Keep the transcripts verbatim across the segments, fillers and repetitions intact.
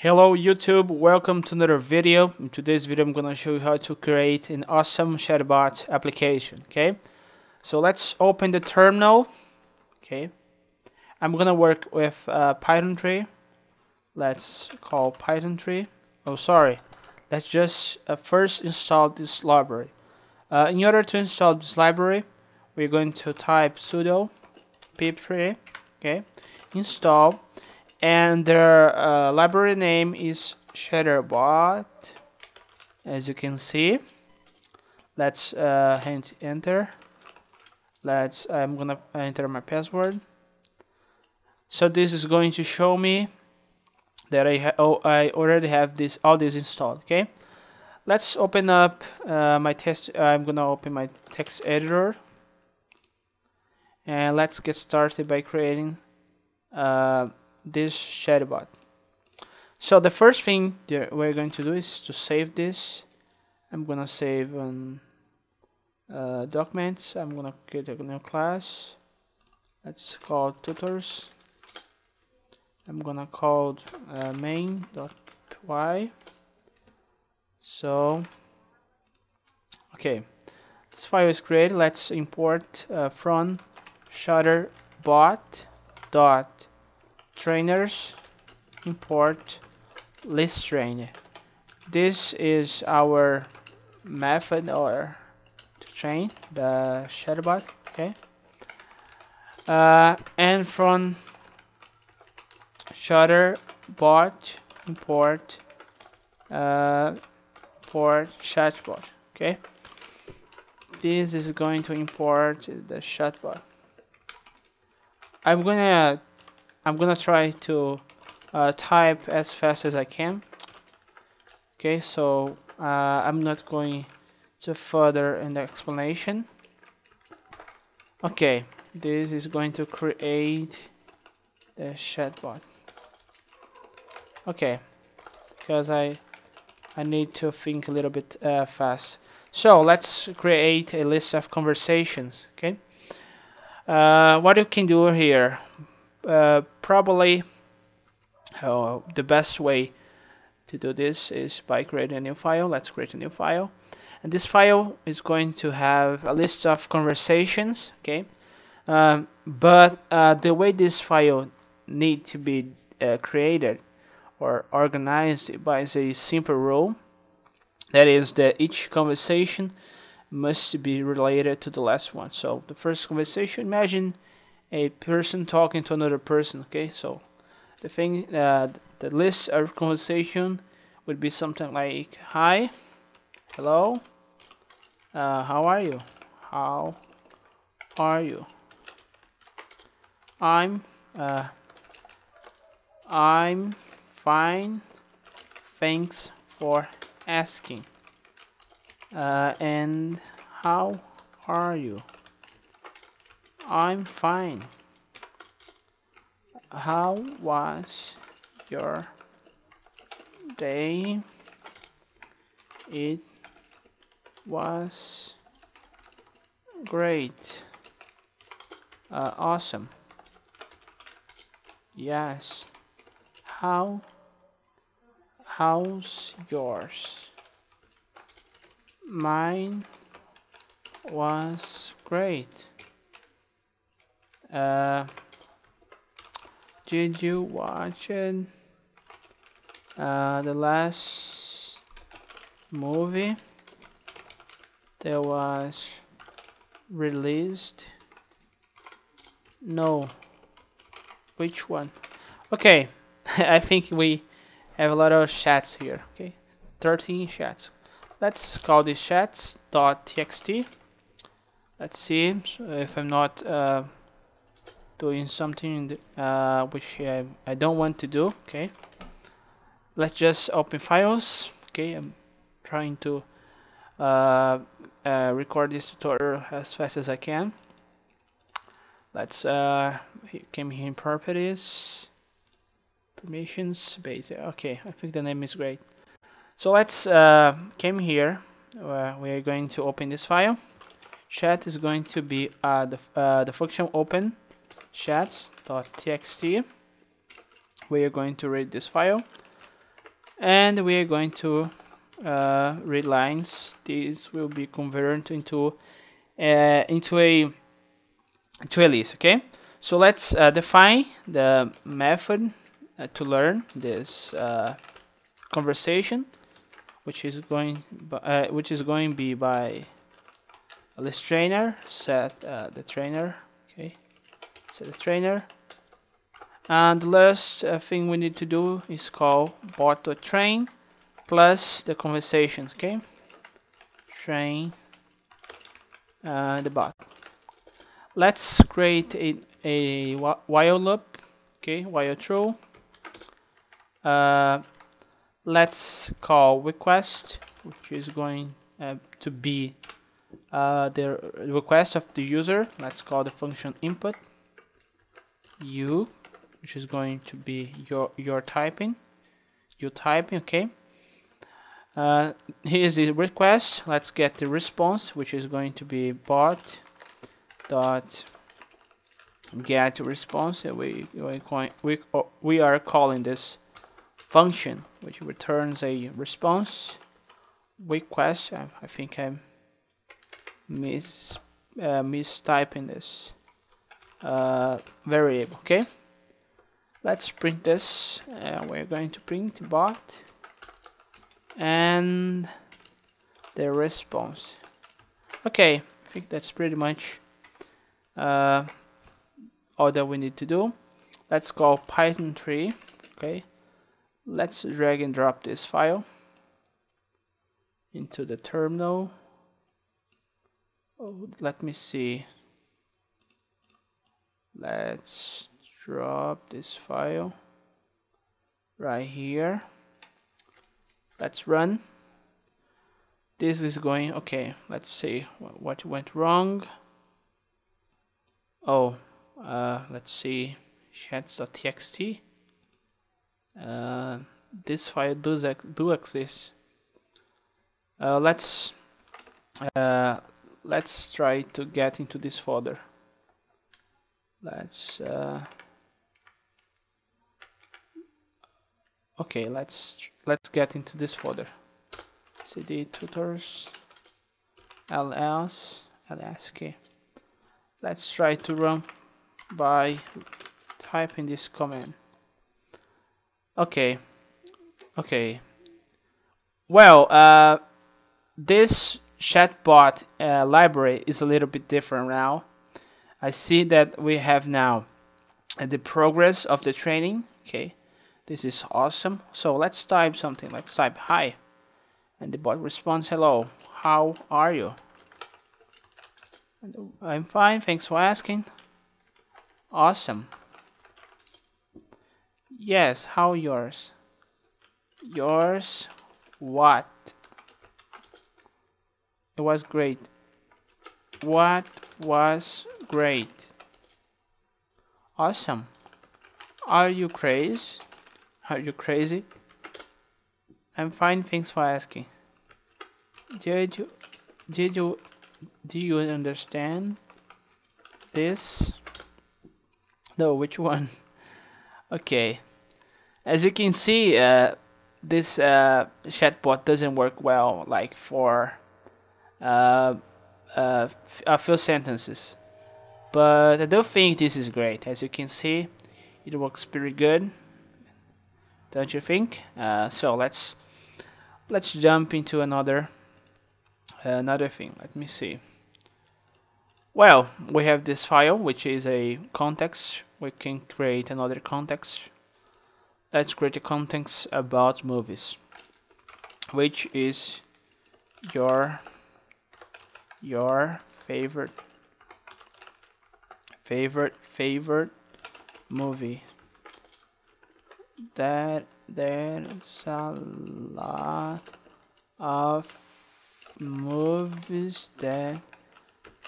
Hello YouTube, welcome to another video. In today's video I'm gonna show you how to create an awesome ChatterBot application. Okay, so let's open the terminal. Okay, I'm gonna work with uh, Python three. Let's call Python three. Oh sorry, let's just uh, first install this library. Uh, in order to install this library, we're going to type sudo pip three, okay, install. And their uh, library name is ChatterBot, as you can see. Let's uh, hit enter. Let's. I'm gonna enter my password. So this is going to show me that I ha oh I already have this all this installed. Okay. Let's open up uh, my test. I'm gonna open my text editor. And let's get started by creating. Uh, this ChatterBot. So the first thing that we're going to do is to save this. I'm gonna save um, uh, documents. I'm gonna create a new class. Let's call tutors. I'm gonna call uh, main.py. So okay, this file is created. Let's import uh, from ChatterBot dot trainers import list train. This is our method or to train the ChatterBot. Okay, uh, and from ChatterBot import uh, import ChatterBot. Okay, this is going to import the ChatterBot. I'm gonna I'm gonna try to uh, type as fast as I can. Okay, so uh, I'm not going to further in the explanation. Okay, this is going to create the ChatterBot. Okay, because I I need to think a little bit uh, fast. So let's create a list of conversations. Okay, uh, what you can do here. Uh, probably uh, the best way to do this is by creating a new file. Let's create a new file, and this file is going to have a list of conversations. Okay, um, but uh, the way this file need to be uh, created or organized by a simple rule, that is that each conversation must be related to the last one. So the first conversation, imagine a person talking to another person. Okay, so the thing, uh, the list of conversation would be something like hi, hello, uh, how are you, how are you, I'm, uh, I'm fine, thanks for asking, uh, and how are you? I'm fine. How was your day? It was great. Uh, awesome. Yes. How? How's yours? Mine was great. Uh, did you watch it? Uh, the last movie that was released? No. Which one? Okay, I think we have a lot of chats here. Okay, thirteen chats. Let's call these chats.txt. Let's see if I'm not uh, doing something uh, which I, I don't want to do. Okay, let's just open files. Okay, I'm trying to uh, uh, record this tutorial as fast as I can. Let's uh, come here in properties, permissions, basic. Okay, I think the name is great. So let's uh, come here. Uh, we are going to open this file. Chat is going to be uh, the uh, the function open chats.txt. We are going to read this file. and we are going to uh, read lines. These will be converted into uh, into a to a list. Okay, so let's uh, define the method uh, to learn this uh, conversation, which is going uh, which is going to be by a list trainer, set uh, the trainer. Okay, set the trainer. And the last uh, thing we need to do is call bot.train plus the conversations, okay? Train uh, the bot. Let's create a, a while loop, okay? While true. Uh, let's call request, which is going uh, to be uh, the request of the user. Let's call the function input u, which is going to be your your typing, you typing, okay. Uh, here's the request. Let's get the response, which is going to be bot dot get response. We we we are calling this function, which returns a response request. I, I think I'm mis uh, mistyping this uh, variable, okay. Let's print this. Uh, we're going to print bot and the response. Okay, I think that's pretty much uh, all that we need to do. Let's call Python three. Okay, let's drag and drop this file into the terminal. Oh, let me see. Let's drop this file right here. Let's run. This is going okay. Let's see what went wrong. Oh, uh, let's see chats.txt. Uh, this file does do exist. Uh, let's uh, let's try to get into this folder. Let's. Uh, Okay, let's let's get into this folder. Cd tutors ls ls. Okay, let's try to run by typing this command. Okay, okay. Well, uh, this chatbot uh, library is a little bit different now. I see that we have now the progress of the training. Okay. This is awesome. So let's type something. Let's type hi, and the bot responds hello. How are you? And I'm fine. Thanks for asking. Awesome. Yes. How yours? Yours. What? It was great. What was great? Awesome. Are you crazy? Are you crazy? I'm fine, thanks for asking. Did you, did you, do you understand this? No, which one? Okay. As you can see, uh, this uh, chatbot doesn't work well, like for uh, uh, a few sentences. But I do think this is great. As you can see, it works pretty good. Don't you think? Uh, so let's let's jump into another uh, another thing. Let me see. Well, we have this file, which is a context. We can create another context. Let's create a context about movies, which is your your favorite favorite favorite movie. That there's a lot of movies that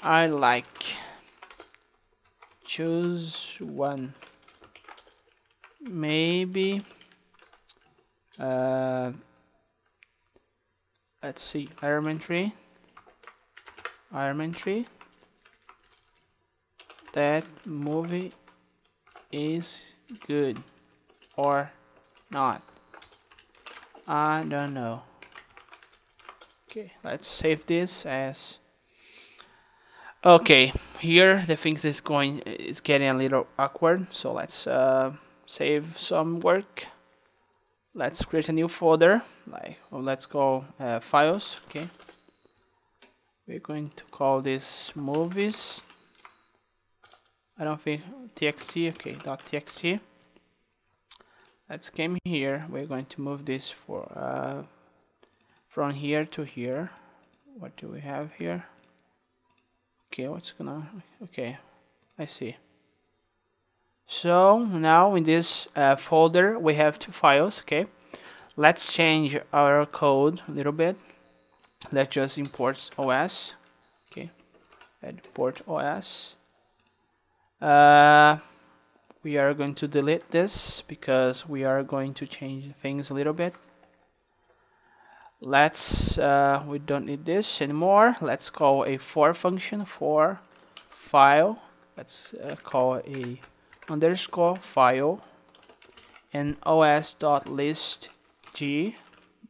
I like. Choose one. Maybe uh, let's see, elementary, elementary. That movie is good. Or not. I don't know. Okay, let's save this as. Okay, here the things is going is getting a little awkward, so let's uh, save some work. Let's create a new folder. Like, oh, let's go uh, files. Okay, we're going to call this movies. I don't think txt. Okay, dot txt. Let's come here. We're going to move this for uh, from here to here. What do we have here? Okay, what's gonna? Okay, I see. So now in this uh, folder we have two files. Okay, let's change our code a little bit. Let's just import O S. Okay, import O S. Uh, we are going to delete this because we are going to change things a little bit. Let's uh, we don't need this anymore. Let's call a for function for file. Let's uh, call a underscore file and os.listg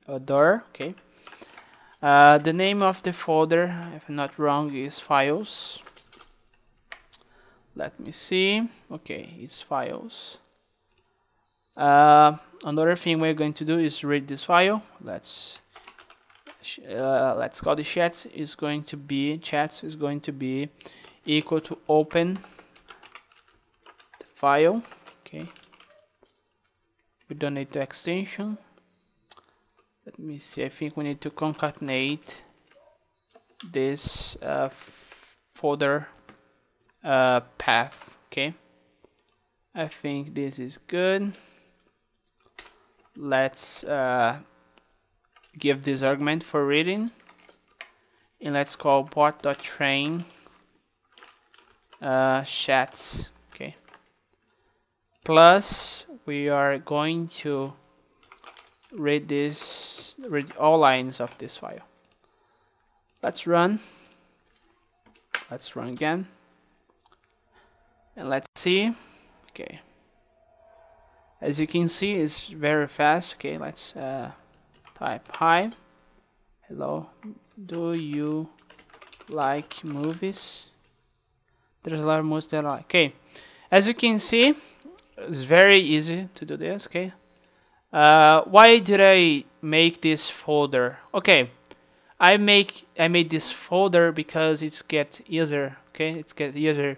or dir. Okay. Uh, the name of the folder, if I'm not wrong, is files. Let me see. Okay, it's files. Uh, another thing we're going to do is read this file. Let's. Uh, let's call the chats is going to be chats is going to be equal to open the file. Okay, we don't need the extension. Let me see. I think we need to concatenate this uh, folder uh, path. Okay, I think this is good. Let's uh, give this argument for reading, and let's call bot.train uh, chats. Okay, plus we are going to read this read all lines of this file. Let's run. Let's run again, and let's see. Okay, as you can see, it's very fast. Okay, let's uh, type hi, hello, do you like movies? There's a lot of movies that I like. Okay, as you can see, it's very easy to do this. Okay, uh, why did I make this folder? Okay, I make I made this folder because it's get easier. Okay, it's get easier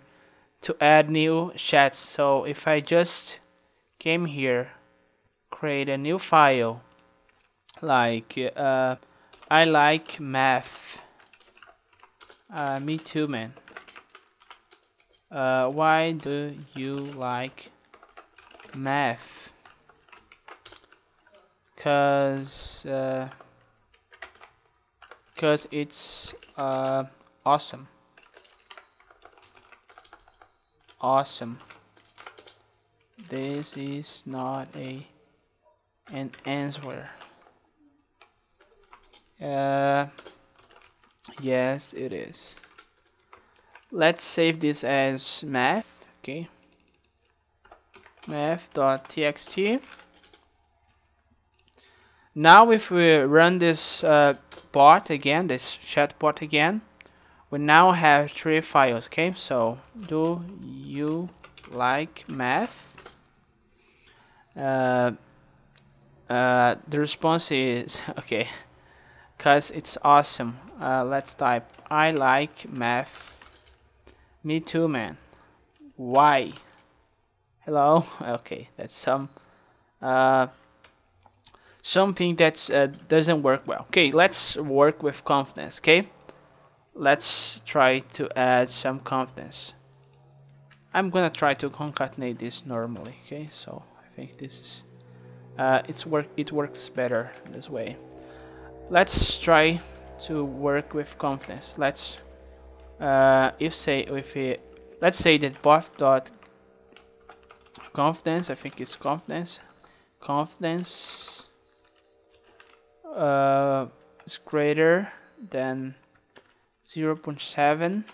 to add new chats. So if I just came here, create a new file. Like uh, I like math. Uh, me too, man. Uh, why do you like math? Cause, uh, cause it's uh, awesome. Awesome. This is not a an answer. Uh, yes, it is. Let's save this as math. Okay, math.txt. Now if we run this uh, bot again, this chat bot again, we now have three files. Okay, so do you like math? Uh, uh, the response is okay. Cause it's awesome. Uh, let's type I like math. Me too, man. Why? Hello. Okay, that's some uh, something that uh, doesn't work well. Okay, let's work with confidence. Okay, let's try to add some confidence. I'm gonna try to concatenate this normally. Okay, so I think this is uh, it's work. It works better this way. Let's try to work with confidence. Let's uh, if say if it, let's say that buff dot confidence. I think it's confidence. Confidence uh, is greater than zero point seven.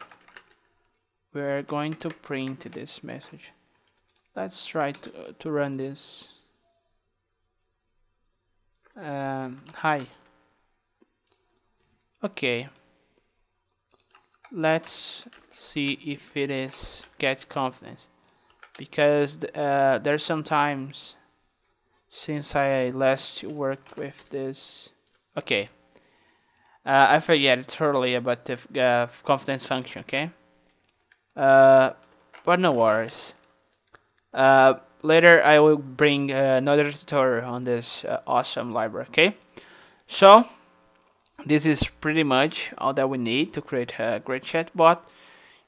We're going to print this message. Let's try to to run this. uh, hi. Okay, let's see if it is get confidence, because uh, there's sometimes since I last worked with this. Okay, uh, I forget totally about the uh, confidence function. Okay, uh, but no worries. Uh, later I will bring uh, another tutorial on this uh, awesome library. Okay, so this is pretty much all that we need to create a great chatbot.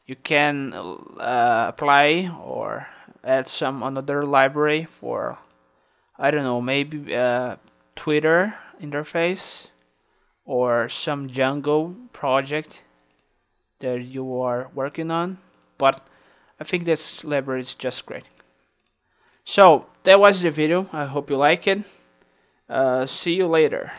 You can uh, apply or add some another library for, I don't know, maybe uh, Twitter interface or some Django project that you are working on. But I think this library is just great. So that was the video. I hope you like it. Uh, see you later.